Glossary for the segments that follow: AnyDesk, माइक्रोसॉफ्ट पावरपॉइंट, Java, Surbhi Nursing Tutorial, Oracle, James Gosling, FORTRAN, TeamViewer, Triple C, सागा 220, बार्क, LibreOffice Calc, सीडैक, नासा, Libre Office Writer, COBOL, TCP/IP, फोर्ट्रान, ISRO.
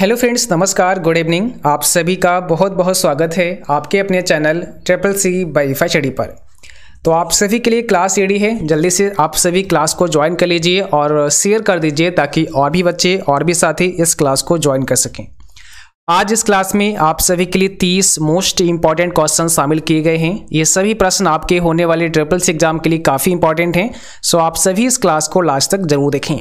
Hello friends, नमस्कार, good evening. आप सभी का बहुत बहुत स्वागत है आपके अपने channel triple C by phi study पर। तो आप सभी के लिए क्लास रेडी है, जल्दी से आप सभी क्लास को ज्वाइन कर लीजिए और शेयर कर दीजिए ताकि और भी बच्चे और भी साथी इस क्लास को ज्वाइन कर सकें। आज इस क्लास में आप सभी के लिए 30 मोस्ट इंपॉर्टेंट क्वेश्चन शामिल किए गए हैं। ये सभी प्रश्न आपके होने वाले ट्रिपल सी एग्जाम के लिए काफ़ी इंपॉर्टेंट हैं, सो आप सभी इस क्लास को लास्ट तक जरूर देखें।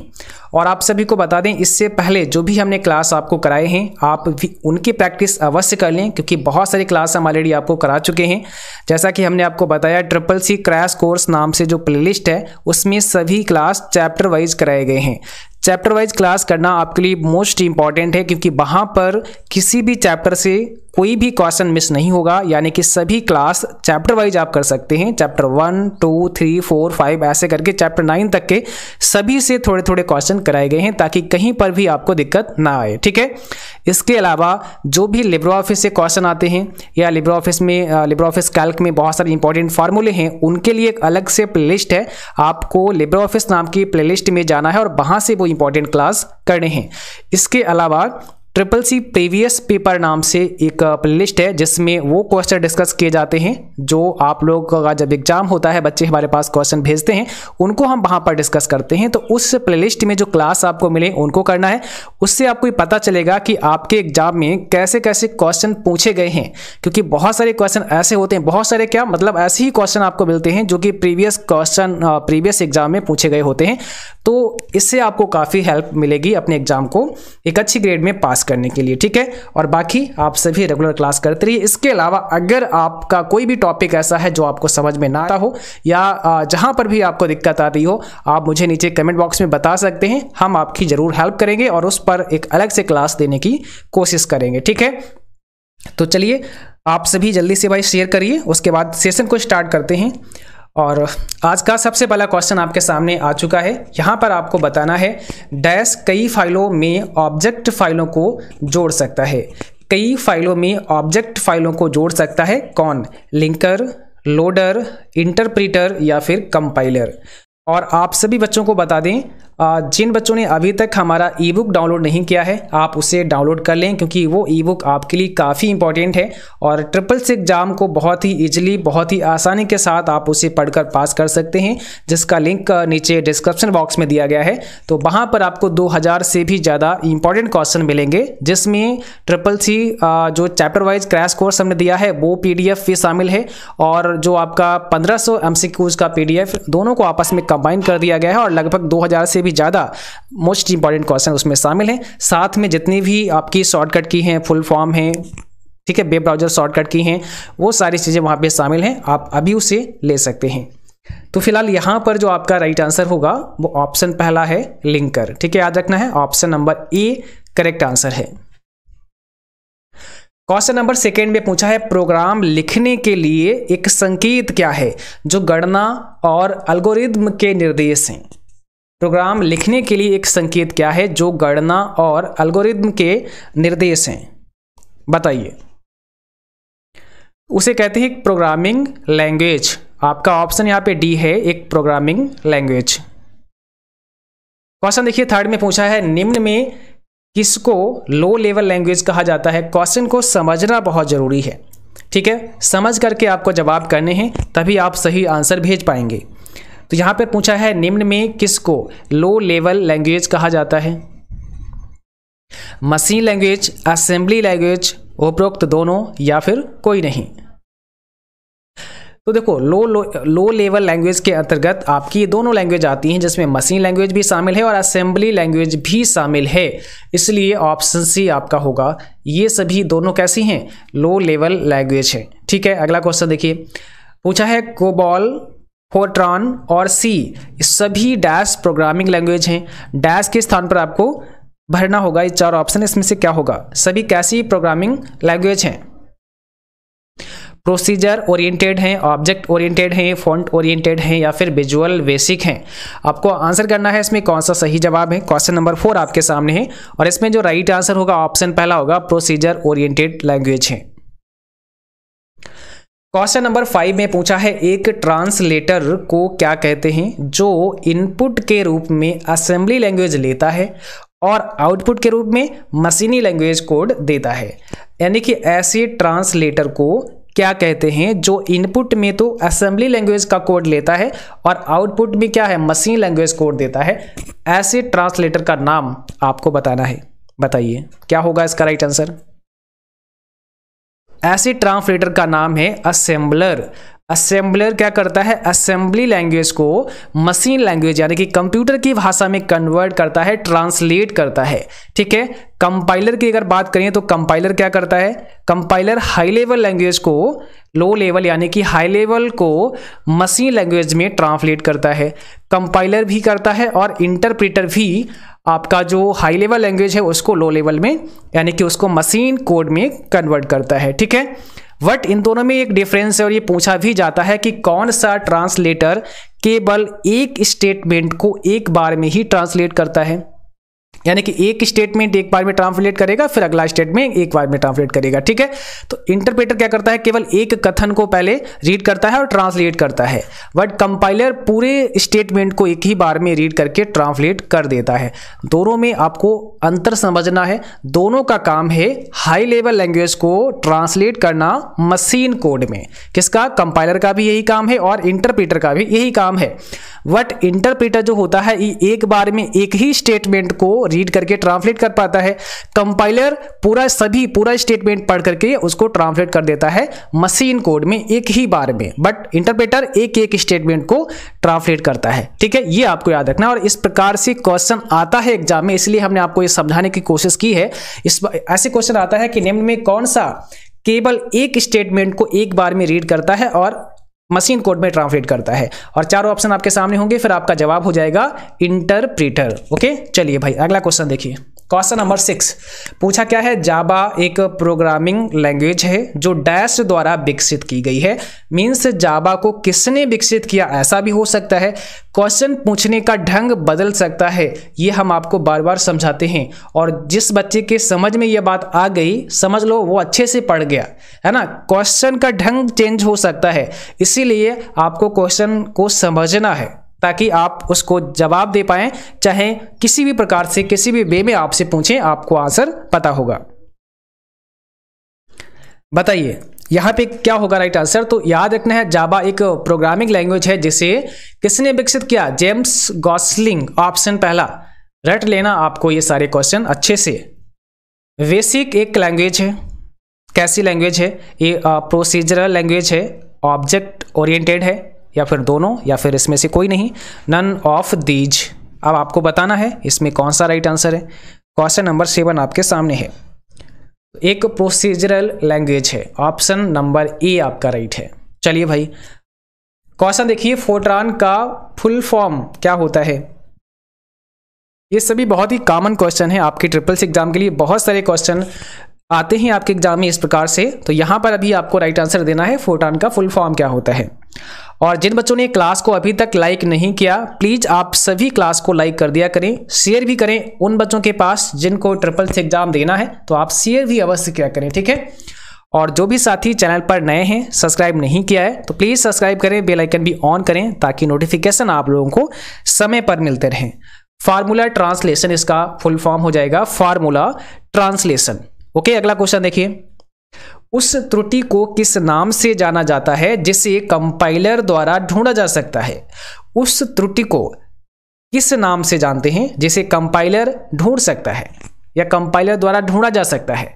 और आप सभी को बता दें, इससे पहले जो भी हमने क्लास आपको कराए हैं आप भी उनकी प्रैक्टिस अवश्य कर लें, क्योंकि बहुत सारी क्लास हम ऑलरेडी आपको करा चुके हैं। जैसा कि हमने आपको बताया, ट्रिपल सी क्रैश कोर्स नाम से जो प्लेलिस्ट है उसमें सभी क्लास चैप्टर वाइज कराए गए हैं। चैप्टर वाइज क्लास करना आपके लिए मोस्ट इंपॉर्टेंट है, क्योंकि वहाँ पर किसी भी चैप्टर से कोई भी क्वेश्चन मिस नहीं होगा, यानी कि सभी क्लास चैप्टर वाइज आप कर सकते हैं। चैप्टर 1, 2, 3, 4, 5 ऐसे करके चैप्टर 9 तक के सभी से थोड़े थोड़े क्वेश्चन कराए गए हैं, ताकि कहीं पर भी आपको दिक्कत ना आए, ठीक है। इसके अलावा जो भी लिब्रे ऑफिस से क्वेश्चन आते हैं या लिब्रे ऑफिस में, लिब्रे ऑफिस कैल्क में बहुत सारे इंपॉर्टेंट फार्मूले हैं, उनके लिए एक अलग से प्ले लिस्ट है। आपको लिब्रे ऑफिस नाम की प्ले लिस्ट में जाना है और वहाँ से वो इंपॉर्टेंट क्लास करने हैं। इसके अलावा ट्रिपल सी प्रीवियस पेपर नाम से एक प्लेलिस्ट है, जिसमें वो क्वेश्चन डिस्कस किए जाते हैं जो आप लोग का जब एग्जाम होता है बच्चे हमारे पास क्वेश्चन भेजते हैं, उनको हम वहाँ पर डिस्कस करते हैं। तो उस प्लेलिस्ट में जो क्लास आपको मिले उनको करना है। उससे आपको ये पता चलेगा कि आपके एग्जाम में कैसे कैसे क्वेश्चन पूछे गए हैं, क्योंकि बहुत सारे क्वेश्चन ऐसे होते हैं, बहुत सारे क्या मतलब ऐसे ही क्वेश्चन आपको मिलते हैं जो कि प्रीवियस एग्जाम में पूछे गए होते हैं। तो इससे आपको काफ़ी हेल्प मिलेगी अपने एग्जाम को एक अच्छी ग्रेड में पास करने के लिए, ठीक है। और बाकी आप सभी रेगुलर क्लास करते रहिए। इसके अलावा अगर आपका कोई भी टॉपिक ऐसा है जो आपको समझ में ना आता हो या जहां पर भी आपको दिक्कत आ रही हो, आप मुझे नीचे कमेंट बॉक्स में बता सकते हैं, हम आपकी जरूर हेल्प करेंगे और उस पर एक अलग से क्लास देने की कोशिश करेंगे, ठीक है। तो चलिए आप सभी जल्दी से भाई शेयर करिए, उसके बाद सेशन को स्टार्ट करते हैं। और आज का सबसे पहला क्वेश्चन आपके सामने आ चुका है। यहाँ पर आपको बताना है, डैश कई फाइलों में ऑब्जेक्ट फाइलों को जोड़ सकता है। कई फाइलों में ऑब्जेक्ट फाइलों को जोड़ सकता है कौन? लिंकर, लोडर, इंटरप्रीटर या फिर कंपाइलर। और आप सभी बच्चों को बता दें, जिन बच्चों ने अभी तक हमारा ई बुक डाउनलोड नहीं किया है आप उसे डाउनलोड कर लें, क्योंकि वो ई बुक आपके लिए काफ़ी इंपॉर्टेंट है और ट्रिपल सी एग्जाम को बहुत ही ईजिली, बहुत ही आसानी के साथ आप उसे पढ़कर पास कर सकते हैं, जिसका लिंक नीचे डिस्क्रिप्शन बॉक्स में दिया गया है। तो वहाँ पर आपको 2000 से भी ज़्यादा इंपॉर्टेंट क्वेश्चन मिलेंगे, जिसमें ट्रिपल सी जो चैप्टर वाइज क्रैश कोर्स हमने दिया है वो PDF भी शामिल है, और जो आपका 1500 MCQs का PDF, दोनों को आपस में कंबाइन कर दिया गया है और लगभग 2000 से ज़्यादा मोस्ट इंपॉर्टेंट क्वेश्चन उसमें शामिल हैं। साथ में जितनी भी आपकी शॉर्टकट की हैं, फुल फॉर्म हैं, ठीक है, वेब ब्राउजर शॉर्टकट की हैं, वो सारी चीज़ें वहाँ पे शामिल हैं, आप अभी उसे ले सकते हैं। तो फिलहाल यहाँ पर जो आपका राइट आंसर होगा वो ऑप्शन पहला है, लिंकर, ठीक है, याद रखना है, option number A correct answer है। क्वेश्चन नंबर सेकेंड में पूछा है, प्रोग्राम लिखने के लिए एक संकेत क्या है जो गणना और एल्गोरिदम के निर्देश हैं। प्रोग्राम लिखने के लिए एक संकेत क्या है जो गणना और एल्गोरिदम के निर्देश हैं, बताइए। उसे कहते हैं प्रोग्रामिंग लैंग्वेज। आपका ऑप्शन यहाँ पे डी है, एक प्रोग्रामिंग लैंग्वेज। क्वेश्चन देखिए थर्ड में पूछा है, निम्न में किसको लो लेवल लैंग्वेज कहा जाता है। क्वेश्चन को समझना बहुत जरूरी है, ठीक है, समझ करके आपको जवाब करने हैं, तभी आप सही आंसर भेज पाएंगे। तो यहाँ पे पूछा है, निम्न में किसको लो लेवल लैंग्वेज कहा जाता है। मशीन लैंग्वेज, असेंबली लैंग्वेज, उपरोक्त दोनों या फिर कोई नहीं। तो देखो, लो लेवल लैंग्वेज के अंतर्गत आपकी ये दोनों लैंग्वेज आती हैं, जिसमें मशीन लैंग्वेज भी शामिल है और असेंबली लैंग्वेज भी शामिल है, इसलिए ऑप्शन सी आपका होगा। ये सभी दोनों कैसी हैं, लो लेवल लैंग्वेज है, ठीक है। अगला क्वेश्चन देखिए, पूछा है कोबॉल, फोर्ट्रान और सी सभी डैश प्रोग्रामिंग लैंग्वेज हैं। डैश के स्थान पर आपको भरना होगा ये चार ऑप्शन, इसमें से क्या होगा, सभी कैसी प्रोग्रामिंग लैंग्वेज हैं। प्रोसीजर ओरिएंटेड हैं, ऑब्जेक्ट ओरिएंटेड हैं, फॉन्ट ओरिएंटेड हैं या फिर विजुअल बेसिक हैं। आपको आंसर करना है इसमें कौन सा सही जवाब है। क्वेश्चन नंबर 4 आपके सामने है और इसमें जो राइट आंसर होगा ऑप्शन पहला होगा, प्रोसीजर ओरिएंटेड लैंग्वेज है। क्वेश्चन नंबर 5 में पूछा है, एक ट्रांसलेटर को क्या कहते हैं जो इनपुट के रूप में असेंबली लैंग्वेज लेता है और आउटपुट के रूप में मशीनी लैंग्वेज कोड देता है। यानी कि ऐसे ट्रांसलेटर को क्या कहते हैं जो इनपुट में तो असेंबली लैंग्वेज का कोड लेता है और आउटपुट में क्या है मशीन लैंग्वेज कोड देता है, ऐसे ट्रांसलेटर का नाम आपको बताना है। बताइए क्या होगा इसका राइट आंसर। ऐसे ट्रांसलेटर का नाम है असेंबलर। असेंबलर क्या करता है, असेंबली लैंग्वेज को मशीन लैंग्वेज यानी कि कंप्यूटर की भाषा में कन्वर्ट करता है, ट्रांसलेट करता है, ठीक है। कंपाइलर की अगर बात करें तो कंपाइलर क्या करता है, कंपाइलर हाई लेवल लैंग्वेज को लो लेवल यानी कि हाई लेवल को मशीन लैंग्वेज में ट्रांसलेट करता है, कंपाइलर भी करता है। और इंटरप्रेटर भी आपका जो हाई लेवल लैंग्वेज है उसको लो लेवल में यानी कि उसको मशीन कोड में कन्वर्ट करता है, ठीक है। बट इन दोनों में एक डिफरेंस है और ये पूछा भी जाता है कि कौन सा ट्रांसलेटर केवल एक स्टेटमेंट को एक बार में ही ट्रांसलेट करता है, यानी कि एक स्टेटमेंट एक बार में ट्रांसलेट करेगा फिर अगला स्टेटमेंट एक बार में ट्रांसलेट करेगा, ठीक है। तो इंटरप्रेटर क्या करता है, केवल एक कथन को पहले रीड करता है और ट्रांसलेट करता है, बट कंपाइलर पूरे स्टेटमेंट को एक ही बार में रीड करके ट्रांसलेट कर देता है। दोनों में आपको अंतर समझना है। दोनों का काम है हाई लेवल लैंग्वेज को ट्रांसलेट करना मशीन कोड में। किसका, कंपाइलर का भी यही काम है और इंटरप्रेटर का भी यही काम है। बट इंटरप्रेटर जो होता है एक बार में एक ही स्टेटमेंट को रीड करके ट्रांसलेट कर पाता है, कंपाइलर पूरा स्टेटमेंट पढ़ करके उसको ट्रांसलेट कर देता है मशीन कोड में एक ही बार में, बट इंटरप्रेटर एक-एक स्टेटमेंट को ट्रांसलेट करता है, ठीक है। ये आपको याद रखना। और इस प्रकार से क्वेश्चन आता है एग्जाम में, इसलिए हमने आपको ये समझाने की कोशिश की है। ऐसे क्वेश्चन आता है कि निम्न में कौन सा केवल एक स्टेटमेंट को एक बार में रीड करता है और मशीन कोड में ट्रांसलेट करता है, और चारों ऑप्शन आपके सामने होंगे, फिर आपका जवाब हो जाएगा इंटरप्रेटर। ओके, चलिए भाई अगला क्वेश्चन देखिए। क्वेश्चन नंबर 6 पूछा क्या है, जावा एक प्रोग्रामिंग लैंग्वेज है जो डैश द्वारा विकसित की गई है। मीन्स जावा को किसने विकसित किया, ऐसा भी हो सकता है। क्वेश्चन पूछने का ढंग बदल सकता है, ये हम आपको बार बार समझाते हैं। और जिस बच्चे के समझ में ये बात आ गई, समझ लो वो अच्छे से पढ़ गया, है ना। क्वेश्चन का ढंग चेंज हो सकता है, इसीलिए आपको क्वेश्चन को समझना है ताकि आप उसको जवाब दे पाएं, चाहे किसी भी प्रकार से किसी भी वे में आपसे पूछें, आपको आंसर पता होगा। बताइए यहाँ पे क्या होगा राइट आंसर। तो याद रखना है जावा एक प्रोग्रामिंग लैंग्वेज है जिसे किसने विकसित किया, जेम्स गॉसलिंग। ऑप्शन पहला रट लेना आपको ये सारे क्वेश्चन अच्छे से। बेसिक एक लैंग्वेज है, कैसी लैंग्वेज है ये, प्रोसीजरल लैंग्वेज है, ऑब्जेक्ट ओरिएंटेड है, या फिर दोनों, या फिर इसमें से कोई नहीं, नन ऑफ दीज। अब आपको बताना है इसमें कौन सा राइट आंसर है। क्वेश्चन नंबर 7 आपके सामने है, एक प्रोसीजरल लैंग्वेज है। ऑप्शन नंबर ए आपका राइट है। चलिए भाई क्वेश्चन देखिए, फोर्ट्रान का फुल फॉर्म क्या होता है। ये सभी बहुत ही कॉमन क्वेश्चन है आपके ट्रिपल सी एग्जाम के लिए, बहुत सारे क्वेश्चन आते हैं आपके एग्जाम में इस प्रकार से। तो यहाँ पर अभी आपको राइट आंसर देना है फोर्ट्रान का फुल फॉर्म क्या होता है। और जिन बच्चों ने क्लास को अभी तक लाइक नहीं किया, प्लीज़ आप सभी क्लास को लाइक कर दिया करें, शेयर भी करें उन बच्चों के पास जिनको ट्रिपल सी एग्जाम देना है, तो आप शेयर भी अवश्य किया करें, ठीक है। और जो भी साथी चैनल पर नए हैं, सब्सक्राइब नहीं किया है तो प्लीज़ सब्सक्राइब करें, बेल आइकन भी ऑन करें ताकि नोटिफिकेशन आप लोगों को समय पर मिलते रहें। फार्मूला ट्रांसलेशन इसका फुल फॉर्म हो जाएगा, फार्मूला ट्रांसलेशन। ओके, अगला क्वेश्चन देखिए, उस त्रुटि को किस नाम से जाना जाता है जिसे कंपाइलर द्वारा ढूंढा जा सकता है। उस त्रुटि को किस नाम से जानते हैं जिसे कंपाइलर ढूंढ सकता है या कंपाइलर द्वारा ढूंढा जा सकता है,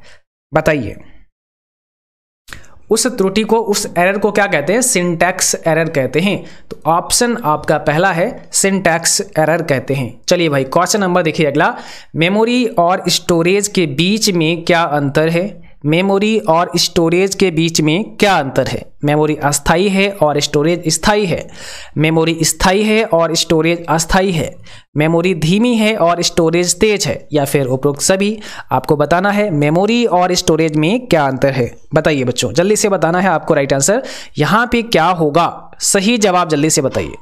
बताइए। उस त्रुटि को, उस एरर को क्या कहते हैं, सिंटैक्स एरर कहते हैं। तो ऑप्शन आपका पहला है, सिंटैक्स एरर कहते हैं। चलिए भाई क्वेश्चन नंबर देखिए अगला, मेमोरी और स्टोरेज के बीच में क्या अंतर है। मेमोरी और स्टोरेज के बीच में क्या अंतर है। मेमोरी अस्थाई है और स्टोरेज स्थाई है। मेमोरी स्थाई है और स्टोरेज अस्थाई है। मेमोरी धीमी है और स्टोरेज तेज है, या फिर उपरोक्त सभी। आपको बताना है मेमोरी और स्टोरेज में क्या अंतर है। बताइए बच्चों, जल्दी से बताना है आपको राइट आंसर यहाँ पे क्या होगा, सही जवाब जल्दी से बताइए।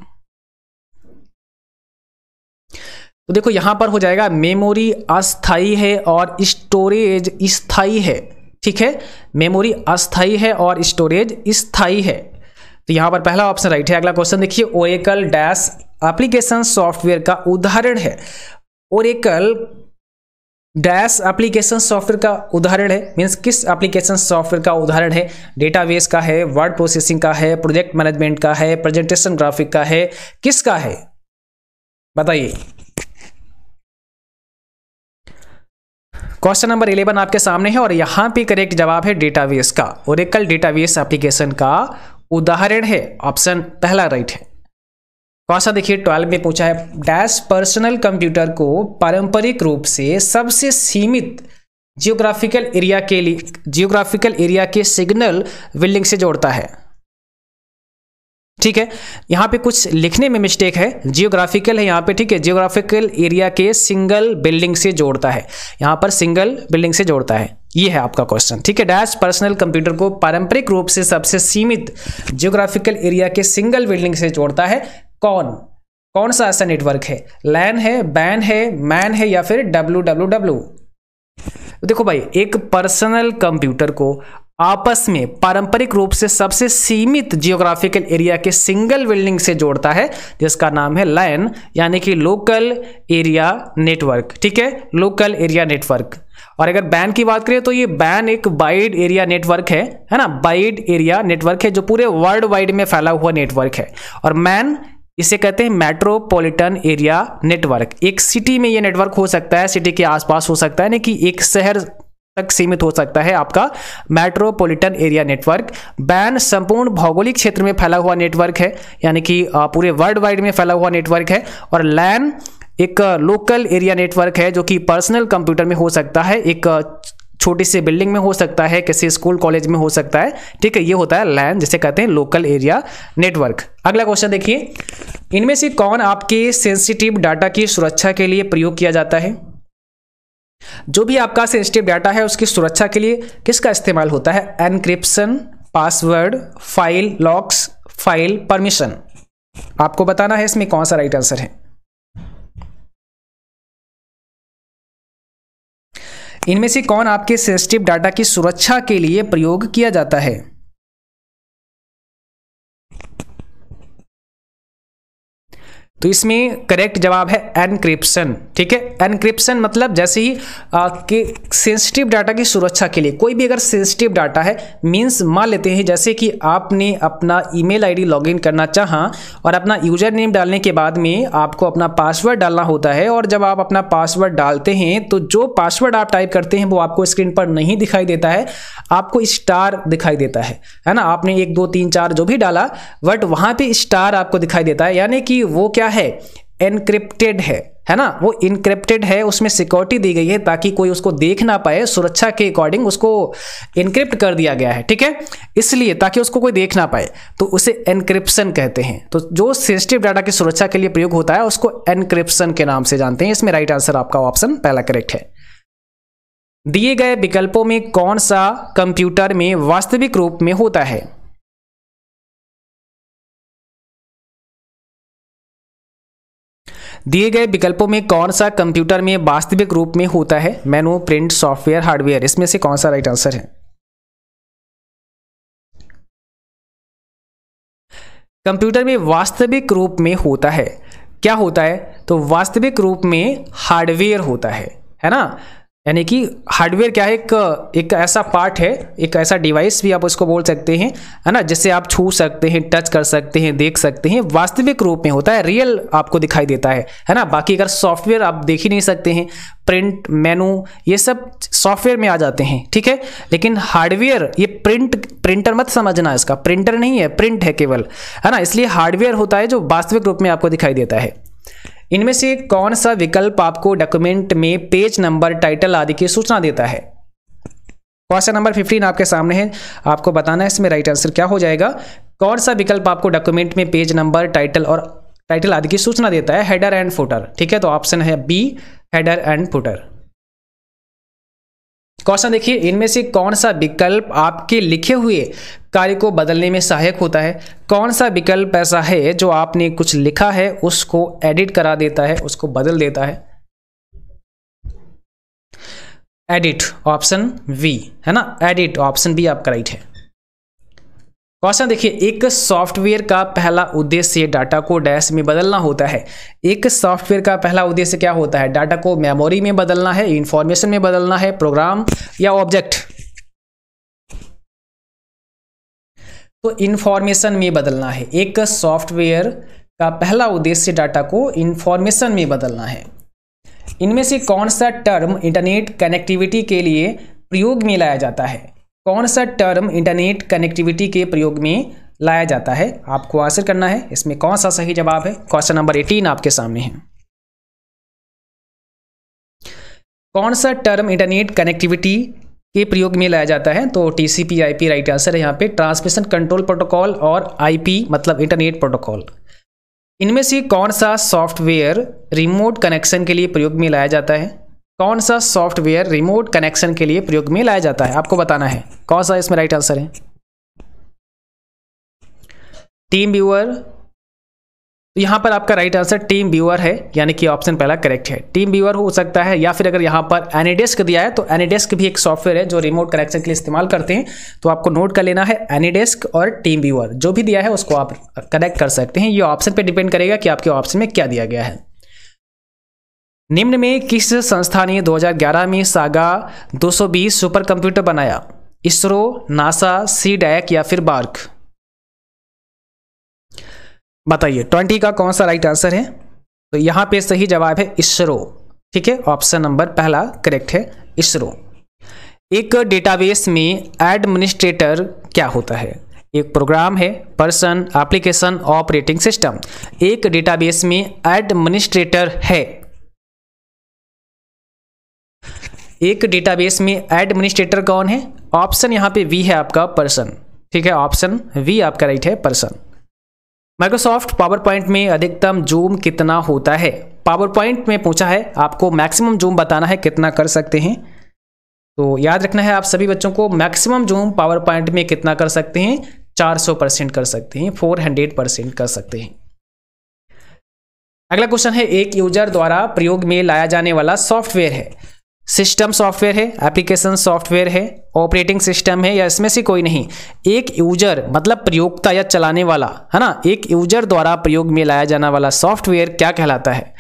तो देखो यहाँ पर हो जाएगा मेमोरी अस्थाई है और स्टोरेज स्थाई है, ठीक है। मेमोरी अस्थाई है और स्टोरेज स्थाई है, तो यहाँ पर पहला ऑप्शन राइट है। अगला क्वेश्चन देखिए, ओरेकल डैश एप्लीकेशन सॉफ्टवेयर का उदाहरण है। ओरेकल डैश एप्लीकेशन सॉफ्टवेयर का उदाहरण है, मीन्स किस एप्लीकेशन सॉफ्टवेयर का उदाहरण है, डेटाबेस का है, वर्ड प्रोसेसिंग का है, प्रोजेक्ट मैनेजमेंट का है, प्रेजेंटेशन ग्राफिक का है, किसका है बताइए। क्वेश्चन नंबर 11 आपके सामने है और यहां पे करेक्ट जवाब है डेटाबेस का। ओरेकल डेटाबेस एप्लीकेशन का उदाहरण है, ऑप्शन पहला राइट है। क्वेश्चन देखिए 12 में पूछा है, डैश पर्सनल कंप्यूटर को पारंपरिक रूप से सबसे सीमित जियोग्राफिकल एरिया के सिग्नल बिल्डिंग से जोड़ता है। ठीक है, यहाँ पे कुछ लिखने में मिस्टेक है, जियोग्राफिकल है यहाँ पे, ठीक है, जियोग्राफिकल एरिया के सिंगल बिल्डिंग से जोड़ता है, यहाँ पर सिंगल बिल्डिंग से जोड़ता है, ये है आपका क्वेश्चन। ठीक है, डैश पर्सनल कंप्यूटर को पारंपरिक रूप से सबसे सीमित जियोग्राफिकल एरिया के सिंगल बिल्डिंग से जोड़ता है कौन, कौन सा ऐसा नेटवर्क है, लैन है, बैन है, मैन है या फिर डब्ल्यू। देखो भाई, एक पर्सनल कंप्यूटर को आपस में पारंपरिक रूप से सबसे सीमित जियोग्राफिकल एरिया के सिंगल बिल्डिंग से जोड़ता है जिसका नाम है लैन, यानी कि लोकल एरिया नेटवर्क। ठीक है, लोकल एरिया नेटवर्क। और अगर बैन की बात करें तो ये बैन एक वाइड एरिया नेटवर्क है ना, वाइड एरिया नेटवर्क है जो पूरे वर्ल्ड वाइड में फैला हुआ नेटवर्क है। और मैन, इसे कहते हैं मेट्रोपॉलिटन एरिया नेटवर्क। एक सिटी में ये नेटवर्क हो सकता है, सिटी के आसपास हो सकता है, यानी कि एक शहर तक सीमित हो सकता है आपका मेट्रोपॉलिटन एरिया नेटवर्क। बैन संपूर्ण भौगोलिक क्षेत्र में फैला हुआ नेटवर्क है, यानी कि पूरे वर्ल्ड वाइड में फैला हुआ नेटवर्क है। और लैन एक लोकल एरिया नेटवर्क है जो कि पर्सनल कंप्यूटर में हो सकता है, एक छोटी सी बिल्डिंग में हो सकता है, किसी स्कूल कॉलेज में हो सकता है। ठीक है, ये होता है लैन, जिसे कहते हैं लोकल एरिया नेटवर्क। अगला क्वेश्चन देखिए, इनमें से कौन आपके सेंसिटिव डाटा की सुरक्षा के लिए प्रयोग किया जाता है। जो भी आपका सेंसिटिव डाटा है उसकी सुरक्षा के लिए किसका इस्तेमाल होता है, encryption, password, file locks, file permission. आपको बताना है इसमें कौन सा राइट आंसर है। इनमें से कौन आपके सेंसिटिव डाटा की सुरक्षा के लिए प्रयोग किया जाता है। तो इसमें करेक्ट जवाब है एनक्रिप्शन। ठीक है, एनक्रिप्शन मतलब जैसे ही कि सेंसिटिव डाटा की सुरक्षा के लिए कोई भी अगर सेंसिटिव डाटा है, मीन्स मान लेते हैं जैसे कि आपने अपना ईमेल आईडी लॉगिन करना चाहा और अपना यूजर नेम डालने के बाद में आपको अपना पासवर्ड डालना होता है, और जब आप अपना पासवर्ड डालते हैं तो जो पासवर्ड आप टाइप करते हैं वो आपको स्क्रीन पर नहीं दिखाई देता है, आपको स्टार दिखाई देता है ना, आपने 1 2 3 4 जो भी डाला बट वहाँ पर स्टार आपको दिखाई देता है, यानी कि वो क्या है, एनक्रिप्टेड है ना, वो इनक्रिप्टेड है, उसमें सिक्योरिटी दी गई है ताकि कोई उसको देख ना पाए, सुरक्षा के अकॉर्डिंग उसको इनक्रिप्ट कर दिया गया है। ठीक है, इसलिए ताकि उसको कोई देख ना पाए तो उसे एनक्रिप्शन कहते हैं। तो जो सेंसिटिव डाटा की सुरक्षा के लिए प्रयोग होता है उसको एनक्रिप्शन के नाम से जानते हैं। इसमें राइट आंसर आपका ऑप्शन पहला करेक्ट है। दिए गए विकल्पों में कौन सा कंप्यूटर में वास्तविक रूप में होता है। दिए गए विकल्पों में कौन सा कंप्यूटर में वास्तविक रूप में होता है, मेनू, प्रिंट, सॉफ्टवेयर, हार्डवेयर, इसमें से कौन सा राइट आंसर है। कंप्यूटर में वास्तविक रूप में होता है, क्या होता है, तो वास्तविक रूप में हार्डवेयर होता है ना, यानी कि हार्डवेयर क्या है, एक ऐसा पार्ट है, एक ऐसा डिवाइस भी आप उसको बोल सकते हैं, है ना, जिसे आप छू सकते हैं, टच कर सकते हैं, देख सकते हैं, वास्तविक रूप में होता है, रियल आपको दिखाई देता है ना। बाकी अगर सॉफ्टवेयर आप देख ही नहीं सकते हैं, प्रिंट, मेनू, ये सब सॉफ्टवेयर में आ जाते हैं। ठीक है, लेकिन हार्डवेयर, ये प्रिंटर मत समझना, इसका प्रिंटर नहीं है, प्रिंट है केवल, है ना, इसलिए हार्डवेयर होता है जो वास्तविक रूप में आपको दिखाई देता है। इनमें से कौन सा विकल्प आपको डॉक्यूमेंट में पेज नंबर, टाइटल आदि की सूचना देता है। क्वेश्चन नंबर 15 आपके सामने है, आपको बताना है इसमें राइट आंसर क्या हो जाएगा। कौन सा विकल्प आपको डॉक्यूमेंट में पेज नंबर, टाइटल आदि की सूचना देता है, हेडर एंड फुटर। ठीक है, तो ऑप्शन है B, header and footer. Question देखिए, इनमें से कौन सा विकल्प आपके लिखे हुए कार्य को बदलने में सहायक होता है। कौन सा विकल्प ऐसा है जो आपने कुछ लिखा है उसको एडिट करा देता है, उसको बदल देता है, एडिट, ऑप्शन बी, है ना, एडिट ऑप्शन बी आपका राइट है। क्वेश्चन देखिए, एक सॉफ्टवेयर का पहला उद्देश्य डाटा को डैश में बदलना होता है। एक सॉफ्टवेयर का पहला उद्देश्य क्या होता है? डाटा को मेमोरी में बदलना है, इंफॉर्मेशन में बदलना है, प्रोग्राम या ऑब्जेक्ट। तो इंफॉर्मेशन में बदलना है। एक सॉफ्टवेयर का पहला उद्देश्य डाटा को इंफॉर्मेशन में बदलना है। इनमें से कौन सा टर्म इंटरनेट कनेक्टिविटी के लिए प्रयोग में लाया जाता है? कौन सा टर्म इंटरनेट कनेक्टिविटी के प्रयोग में लाया जाता है? आपको आंसर करना है, इसमें कौन सा सही जवाब है। क्वेश्चन नंबर 18 आपके सामने है। कौन सा टर्म इंटरनेट कनेक्टिविटी के प्रयोग में लाया जाता है? तो TCP/IP राइट आंसर है यहाँ पे। ट्रांसमिशन कंट्रोल प्रोटोकॉल और IP मतलब इंटरनेट प्रोटोकॉल। इनमें से कौन सा सॉफ्टवेयर रिमोट कनेक्शन के लिए प्रयोग में लाया जाता है? कौन सा सॉफ्टवेयर रिमोट कनेक्शन के लिए प्रयोग में लाया जाता है? आपको बताना है कौन सा इसमें राइट आंसर है। TeamViewer, यहां पर आपका राइट आंसर TeamViewer है, यानी कि ऑप्शन पहला करेक्ट है। TeamViewer हो सकता है, या फिर अगर यहां पर AnyDesk दिया है तो AnyDesk भी एक सॉफ्टवेयर है जो रिमोट कनेक्शन के लिए इस्तेमाल करते हैं। तो आपको नोट कर लेना है AnyDesk और TeamViewer, जो भी दिया है उसको आप कनेक्ट कर सकते हैं। ये ऑप्शन पे डिपेंड करेगा कि आपके ऑप्शन में क्या दिया गया है। निम्न में किस संस्था ने 2011 में सागा 220 सुपर कंप्यूटर बनाया? इसरो, नासा, सीडैक या फिर बार्क। बताइए 20 का कौन सा राइट आंसर है। तो यहाँ पे सही जवाब है इसरो। ठीक है, ऑप्शन नंबर पहला करेक्ट है, इसरो। एक डेटाबेस में एडमिनिस्ट्रेटर क्या होता है? एक प्रोग्राम है, पर्सन, एप्लीकेशन, ऑपरेटिंग सिस्टम। एक डेटाबेस में एडमिनिस्ट्रेटर है। एक डेटाबेस में एडमिनिस्ट्रेटर कौन है? ऑप्शन यहाँ पे वी है आपका, पर्सन। ठीक है, ऑप्शन वी आपका राइट है, पर्सन। माइक्रोसॉफ्ट पावरपॉइंट में अधिकतम जूम कितना होता है? पावरपॉइंट में पूछा है, आपको मैक्सिमम जूम बताना है कितना कर सकते हैं। तो याद रखना है आप सभी बच्चों को, मैक्सिमम जूम पावरपॉइंट में कितना कर सकते हैं? 400% कर सकते हैं, 400% कर सकते हैं। अगला क्वेश्चन है, एक यूजर द्वारा प्रयोग में लाया जाने वाला सॉफ्टवेयर है। सिस्टम सॉफ्टवेयर है, एप्लीकेशन सॉफ्टवेयर है, ऑपरेटिंग सिस्टम है या इसमें से कोई नहीं। एक यूजर मतलब प्रयोक्ता या चलाने वाला, है ना। एक यूजर द्वारा प्रयोग में लाया जाने वाला सॉफ्टवेयर क्या कहलाता है?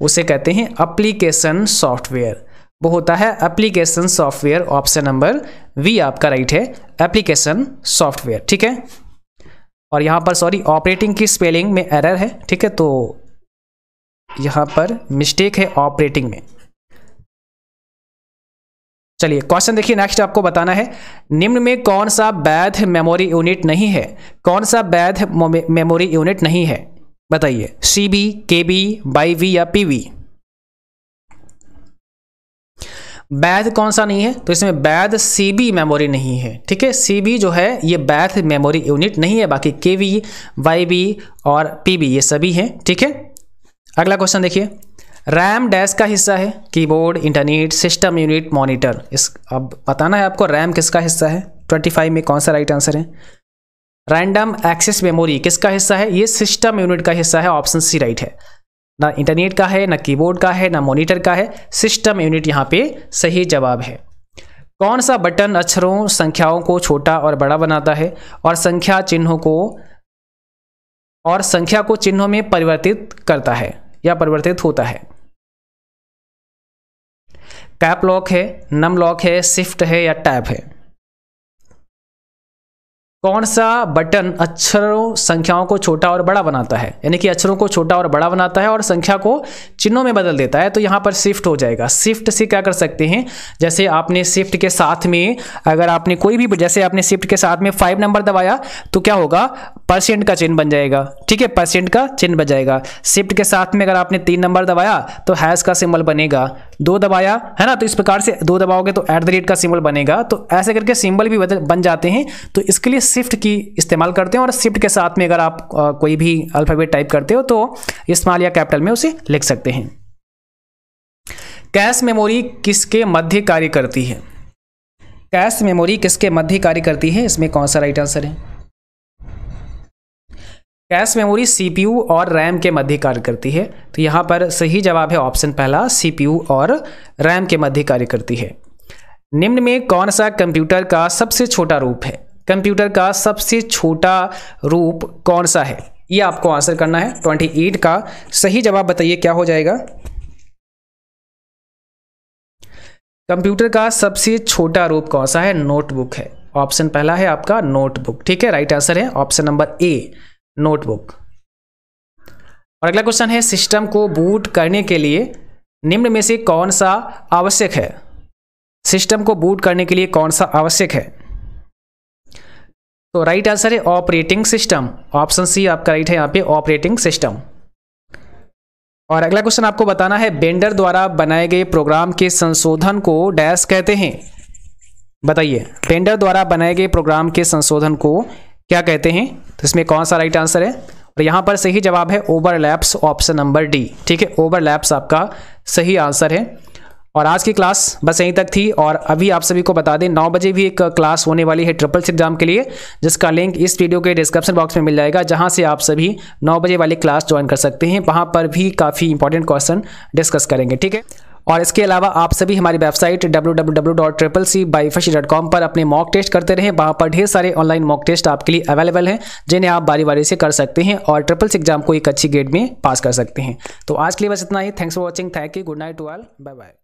उसे कहते हैं एप्लीकेशन सॉफ्टवेयर। वो होता है application software. Option number B आपका राइट है, एप्लीकेशन सॉफ्टवेयर। ठीक है, और यहां पर सॉरी ऑपरेटिंग की स्पेलिंग में एरर है। ठीक है, तो यहां पर मिस्टेक है ऑपरेटिंग में। चलिए क्वेश्चन देखिए नेक्स्ट, आपको बताना है निम्न में कौन सा वैध मेमोरी यूनिट नहीं है? कौन सा वैध मेमोरी यूनिट नहीं है? बताइए CB, KB, BYV या PV। वैध कौन सा नहीं है? तो इसमें वैध CB मेमोरी नहीं है। ठीक है, CB जो है ये वैध मेमोरी यूनिट नहीं है। बाकी KV, YV और PV ये सभी हैं। ठीक है, अगला क्वेश्चन देखिए, रैम डैश का हिस्सा है? Keyboard, internet, system unit, monitor. इस अब बताना है आपको रैम किसका हिस्सा है। 25 में कौन सा राइट आंसर है? रैंडम एक्सेस मेमोरी किसका हिस्सा है? ये सिस्टम यूनिट का हिस्सा है, ऑप्शन सी राइट है। ना इंटरनेट का है, ना कीबोर्ड का है, ना मॉनिटर का है, सिस्टम यूनिट यहाँ पे सही जवाब है। कौन सा बटन अक्षरों, संख्याओं को छोटा और बड़ा बनाता है और संख्या को चिन्हों में परिवर्तित करता है या परिवर्तित होता है? कैप लॉक है, नम लॉक है, शिफ्ट है या टैब है? कौन सा बटन अक्षरों, संख्याओं को छोटा और बड़ा बनाता है, यानी कि अक्षरों को छोटा और बड़ा बनाता है और संख्या को चिन्हों में बदल देता है? तो यहाँ पर शिफ्ट हो जाएगा। शिफ्ट से क्या कर सकते हैं, जैसे आपने शिफ्ट के साथ में अगर आपने कोई भी, जैसे आपने शिफ्ट के साथ में 5 नंबर दबाया तो क्या होगा, परसेंट का चिन्ह बन जाएगा। ठीक है, परसेंट का चिन्ह बन जाएगा। शिफ्ट के साथ में अगर आपने 3 नंबर दबाया तो हैश का सिंबल बनेगा। 2 दबाया, है ना, तो इस प्रकार से 2 दबाओगे तो @ का सिंबल बनेगा। तो ऐसे करके सिंबल भी बन जाते हैं। तो इसके लिए शिफ्ट की इस्तेमाल करते हैं, और शिफ्ट के साथ में अगर आप कोई भी अल्फाबेट टाइप करते हो तो स्मॉल या कैपिटल में उसे लिख सकते हैं। कैश मेमोरी किसके मध्य कार्य करती है? कैश मेमोरी किसके मध्य कार्य करती है? इसमें कौन सा राइट आंसर है? कैश मेमोरी CPU और रैम के मध्य कार्य करती है। तो यहां पर सही जवाब है ऑप्शन पहला, CPU और रैम के मध्य कार्य करती है। निम्न में कौन सा कंप्यूटर का सबसे छोटा रूप है? कंप्यूटर का सबसे छोटा रूप कौन सा है? ये आपको आंसर करना है। 28 का सही जवाब बताइए क्या हो जाएगा। कंप्यूटर का सबसे छोटा रूप कौन सा है? नोटबुक है। ऑप्शन पहला है आपका नोटबुक। ठीक है, राइट आंसर है ऑप्शन नंबर ए नोटबुक। और अगला क्वेश्चन है, सिस्टम को बूट करने के लिए निम्न में से कौन सा आवश्यक है? सिस्टम को बूट करने के लिए कौन सा आवश्यक है? तो राइट आंसर है ऑपरेटिंग सिस्टम। ऑप्शन सी आपका राइट है यहाँ पे ऑपरेटिंग सिस्टम। और अगला क्वेश्चन आपको बताना है, बेंडर द्वारा बनाए गए प्रोग्राम के संशोधन को डैश कहते हैं। बताइए बेंडर द्वारा बनाए गए प्रोग्राम के संशोधन को क्या कहते हैं? तो इसमें कौन सा राइट आंसर है? और यहाँ पर सही जवाब है ओवरलैप्स, ऑप्शन नंबर डी। ठीक है, ओवरलैप्स आपका सही आंसर है। और आज की क्लास बस यहीं तक थी। और अभी आप सभी को बता दें 9 बजे भी एक क्लास होने वाली है ट्रिपल सी एग्जाम के लिए, जिसका लिंक इस वीडियो के डिस्क्रिप्शन बॉक्स में मिल जाएगा, जहां से आप सभी 9 बजे वाली क्लास ज्वाइन कर सकते हैं। वहां पर भी काफ़ी इंपॉर्टेंट क्वेश्चन डिस्कस करेंगे। ठीक है, और इसके अलावा आप सभी हमारी वेबसाइट www.triplec.com पर अपने मॉक टेस्ट करते रहें। वहाँ पर ढेर सारे ऑनलाइन मॉक टेस्ट आपके लिए अवेलेबल हैं, जिन्हें आप बारी बारी से कर सकते हैं और ट्रिपल सी एग्जाम को एक अच्छी ग्रेड में पास कर सकते हैं। तो आज के लिए बस इतना ही। Thanks for watching, thank you, good night to all, bye bye.